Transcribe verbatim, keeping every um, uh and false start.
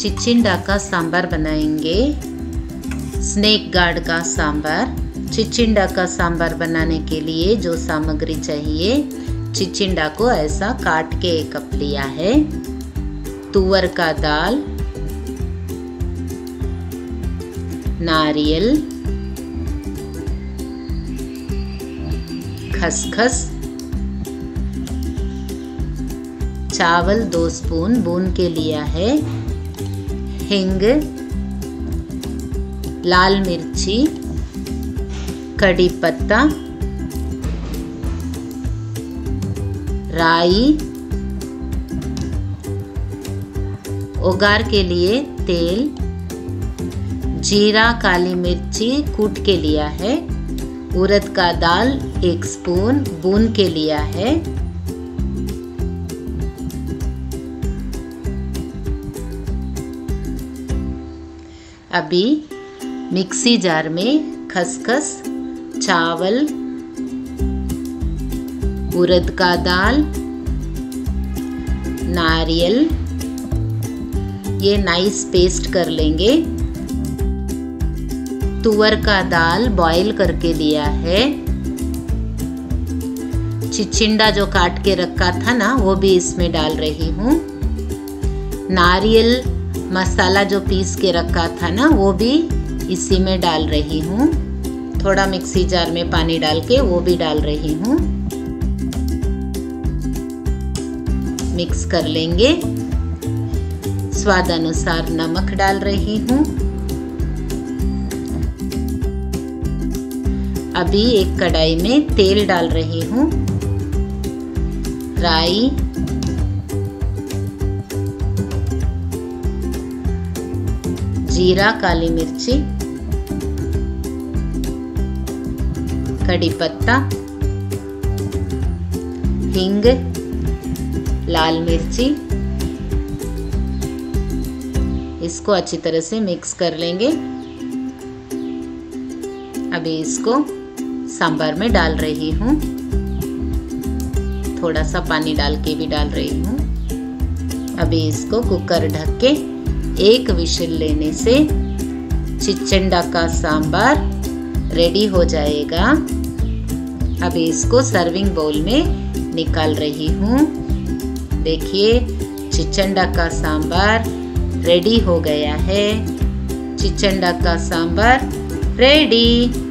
चिचिण्डा का सांभर बनाएंगे, स्नेक गार्ड का सांभर। चिचिण्डा का सांभर बनाने के लिए जो सामग्री चाहिए, चिचिण्डा को ऐसा काट के एक कप लिया है, तुअर का दाल, नारियल, खसखस, चावल दो स्पून भून के लिया है, हिंग, लाल मिर्ची, कड़ी पत्ता, राई। उगार के लिए तेल, जीरा, काली मिर्ची कूट के लिया है, उड़द का दाल एक स्पून भून के लिया है, अभी मिक्सी जार में खसखस, चावल, उड़द का दाल, नारियल ये नाइस पेस्ट कर लेंगे। तुअर का दाल बॉईल करके लिया है, चिचिण्डा जो काट के रखा था ना वो भी इसमें डाल रही हूँ, नारियल मसाला जो पीस के रखा था ना वो भी इसी में डाल रही हूँ, थोड़ा मिक्सी जार में पानी डाल के वो भी डाल रही हूँ। मिक्स कर लेंगे। स्वाद अनुसार नमक डाल रही हूँ। अभी एक कढ़ाई में तेल डाल रही हूँ, राई, जीरा, काली मिर्ची, कड़ी पत्ता, हिंग, लाल मिर्ची, इसको अच्छी तरह से मिक्स कर लेंगे। अभी इसको सांभर में डाल रही हूँ, थोड़ा सा पानी डाल के भी डाल रही हूँ। अभी इसको कुकर ढक के एक विशिल लेने से चिचिण्डा का सांभर रेडी हो जाएगा। अभी इसको सर्विंग बाउल में निकाल रही हूँ। देखिए चिचिण्डा का सांभर रेडी हो गया है। चिचिण्डा का सांभर रेडी।